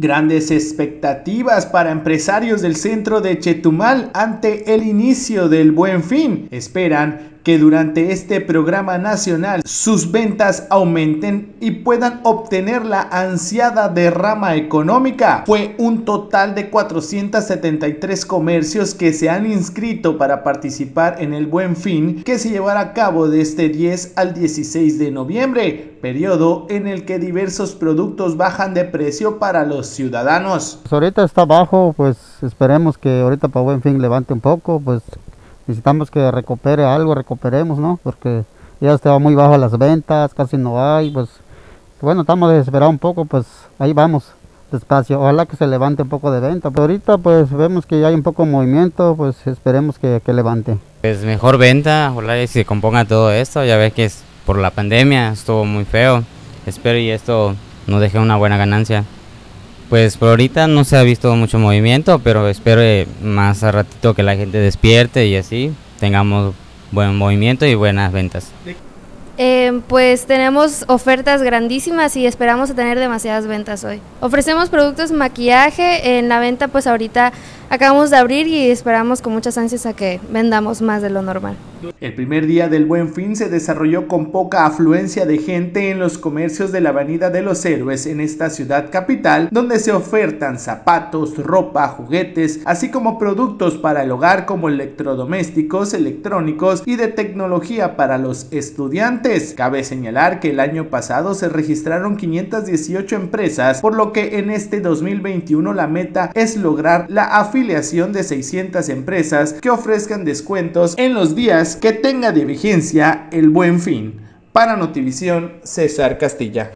Grandes expectativas para empresarios del centro de Chetumal ante el inicio del Buen Fin. Esperan que durante este programa nacional sus ventas aumenten y puedan obtener la ansiada derrama económica. Fue un total de 473 comercios que se han inscrito para participar en el Buen Fin, que se llevará a cabo desde 10 al 16 de noviembre, periodo en el que diversos productos bajan de precio para los ciudadanos. Pues ahorita está bajo, pues esperemos que ahorita para Buen Fin levante un poco, pues necesitamos que recupere algo, recuperemos, ¿no? Porque ya estaba muy bajo las ventas, casi no hay, pues bueno, estamos desesperados un poco, pues ahí vamos, despacio, ojalá que se levante un poco de venta. Pero ahorita pues vemos que ya hay un poco de movimiento, pues esperemos que levante. Pues mejor venta, ojalá y se componga todo esto, ya ves que es por la pandemia, estuvo muy feo, espero y esto nos deje una buena ganancia. Pues por ahorita no se ha visto mucho movimiento, pero espero más a ratito que la gente despierte y así tengamos buen movimiento y buenas ventas. Pues tenemos ofertas grandísimas y esperamos a tener demasiadas ventas hoy. Ofrecemos productos maquillaje, en la venta pues ahorita acabamos de abrir y esperamos con muchas ansias a que vendamos más de lo normal. El primer día del Buen Fin se desarrolló con poca afluencia de gente en los comercios de la Avenida de los Héroes en esta ciudad capital, donde se ofertan zapatos, ropa, juguetes, así como productos para el hogar como electrodomésticos, electrónicos y de tecnología para los estudiantes. Cabe señalar que el año pasado se registraron 518 empresas, por lo que en este 2021 la meta es lograr la afiliación de 600 empresas que ofrezcan descuentos en los días que tenga de vigencia el Buen Fin. Para Notivisión, César Castilla.